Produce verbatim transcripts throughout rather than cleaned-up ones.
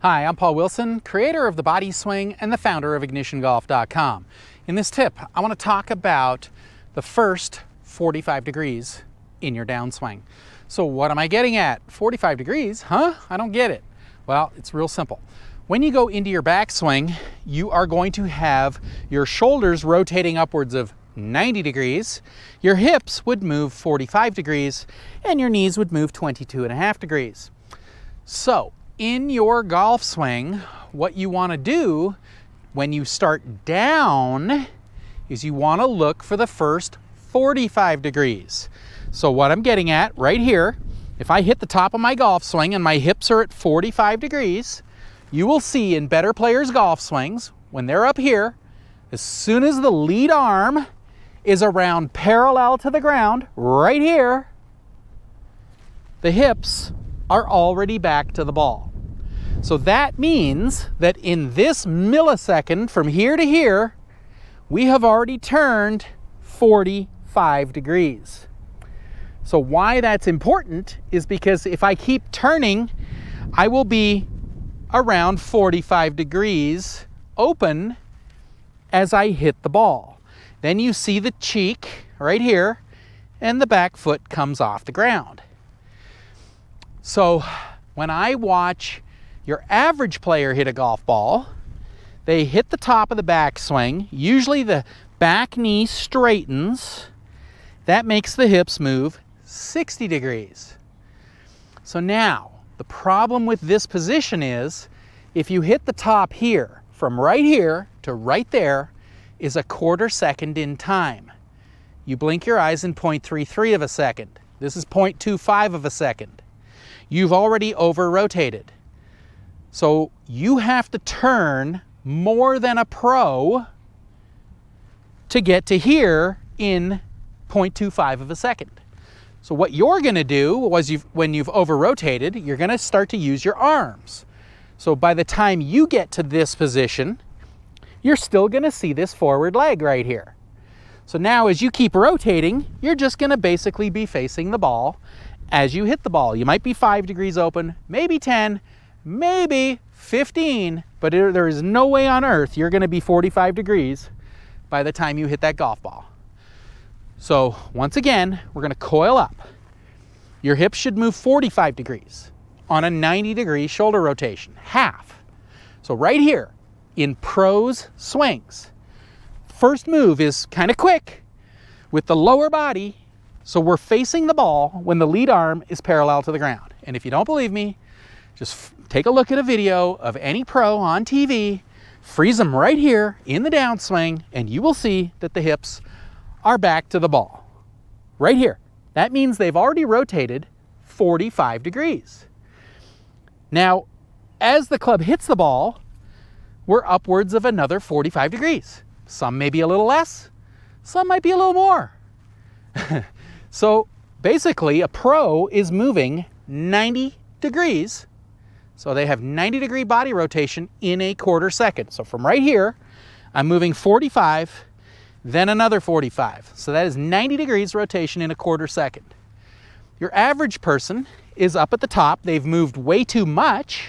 Hi, I'm Paul Wilson, creator of the Body Swing and the founder of ignition golf dot com. In this tip, I want to talk about the first forty-five degrees in your downswing. So what am I getting at? forty-five degrees, huh? I don't get it. Well, it's real simple. When you go into your backswing, you are going to have your shoulders rotating upwards of ninety degrees, your hips would move forty-five degrees, and your knees would move twenty-two and a half degrees. So in your golf swing, what you want to do when you start down is you want to look for the first forty-five degrees. So what I'm getting at right here, if I hit the top of my golf swing and my hips are at forty-five degrees, you will see in better players' golf swings, when they're up here, as soon as the lead arm is around parallel to the ground, right here, the hips are already back to the ball. So that means that in this millisecond from here to here, we have already turned forty-five degrees. So why that's important is because if I keep turning, I will be around forty-five degrees open as I hit the ball. Then you see the cheek right here and the back foot comes off the ground. So when I watch your average player hit a golf ball, they hit the top of the backswing. Usually the back knee straightens. That makes the hips move sixty degrees. So now the problem with this position is if you hit the top here, from right here to right there is a quarter second in time. You blink your eyes in zero point three three of a second. This is zero point two five of a second. You've already over-rotated. So you have to turn more than a pro to get to here in zero point two five of a second. So what you're gonna do was you've, when you've over-rotated, you're gonna start to use your arms. So by the time you get to this position, you're still gonna see this forward leg right here. So now as you keep rotating, you're just gonna basically be facing the ball as you hit the ball. You might be five degrees open, maybe ten, maybe fifteen, but it, there is no way on earth you're gonna be forty-five degrees by the time you hit that golf ball. So once again, we're gonna coil up. Your hips should move forty-five degrees on a ninety degree shoulder rotation, half. So right here, in pros swings, first move is kind of quick with the lower body, so we're facing the ball when the lead arm is parallel to the ground. And if you don't believe me, just take a look at a video of any pro on T V, freeze them right here in the downswing, and you will see that the hips are back to the ball, right here. That means they've already rotated forty-five degrees. Now, as the club hits the ball, we're upwards of another forty-five degrees. Some may be a little less, some might be a little more. So basically a pro is moving ninety degrees. So they have ninety degree body rotation in a quarter second. So from right here, I'm moving forty-five, then another forty-five. So that is ninety degrees rotation in a quarter second. Your average person is up at the top. They've moved way too much.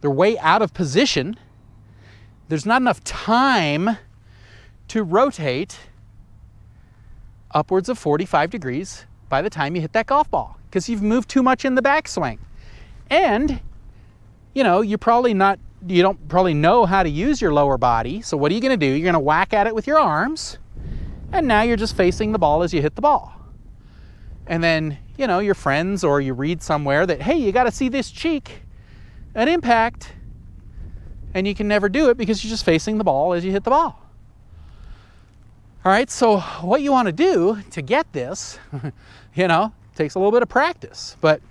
They're way out of position. There's not enough time to rotate upwards of forty-five degrees by the time you hit that golf ball because you've moved too much in the backswing. And, you know, you're probably not, you don't probably know how to use your lower body. So what are you gonna do? You're gonna whack at it with your arms. And now you're just facing the ball as you hit the ball. And then, you know, your friends or you read somewhere that, hey, you got to see this cheek at impact, and you can never do it because you're just facing the ball as you hit the ball. All right, so what you want to do to get this, you know, takes a little bit of practice, but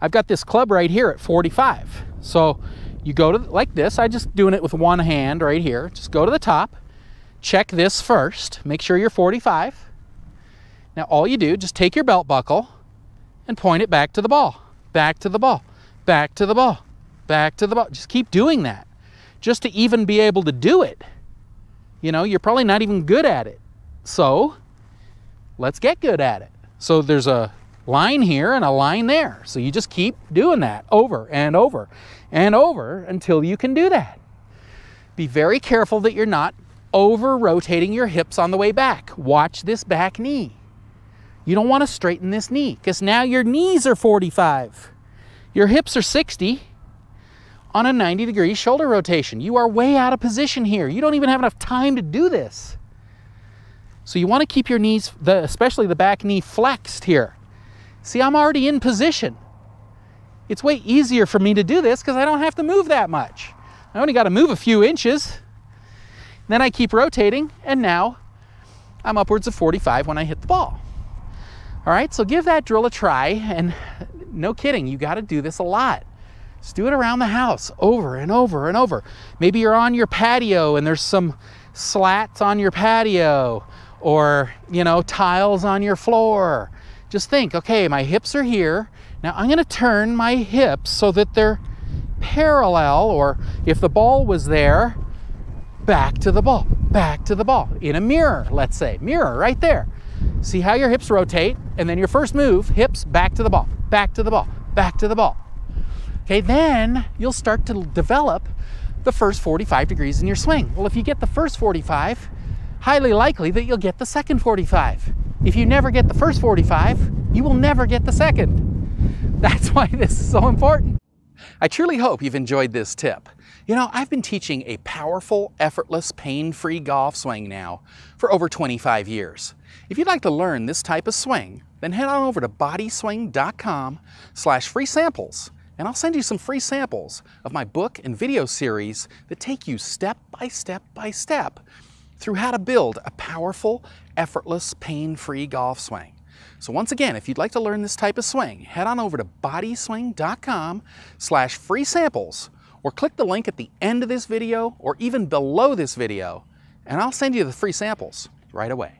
I've got this club right here at forty-five. So you go to like this, I just doing it with one hand right here. Just go to the top, check this first, make sure you're forty-five. Now all you do, just take your belt buckle and point it back to the ball, back to the ball, back to the ball, back to the ball. Just keep doing that just to even be able to do it. You know, you're probably not even good at it. So let's get good at it. So there's a line here and a line there. So you just keep doing that over and over and over until you can do that. Be very careful that you're not over rotating your hips on the way back. Watch this back knee. You don't want to straighten this knee because now your knees are forty-five. Your hips are sixty on a ninety degree shoulder rotation. You are way out of position here. You don't even have enough time to do this. So you want to keep your knees, the, especially the back knee, flexed here. See, I'm already in position. It's way easier for me to do this because I don't have to move that much. I only got to move a few inches. Then I keep rotating, and now I'm upwards of forty-five when I hit the ball. All right, so give that drill a try, and no kidding, you got to do this a lot. Just do it around the house over and over and over. Maybe you're on your patio and there's some slats on your patio, or, you know, tiles on your floor. Just think, okay, my hips are here. Now I'm going to turn my hips so that they're parallel, or if the ball was there, back to the ball, back to the ball. In a mirror, let's say, mirror right there. See how your hips rotate, and then your first move, hips back to the ball, back to the ball, back to the ball. Okay, then you'll start to develop the first forty-five degrees in your swing. Well, if you get the first forty-five, highly likely that you'll get the second forty-five. If you never get the first forty-five, you will never get the second. That's why this is so important. I truly hope you've enjoyed this tip. You know, I've been teaching a powerful, effortless, pain-free golf swing now for over twenty-five years. If you'd like to learn this type of swing, then head on over to body swing dot com slash free samples, and I'll send you some free samples of my book and video series that take you step by step by step through how to build a powerful, effortless, pain-free golf swing. So once again, if you'd like to learn this type of swing, head on over to body swing dot com slash free samples, or click the link at the end of this video or even below this video, and I'll send you the free samples right away.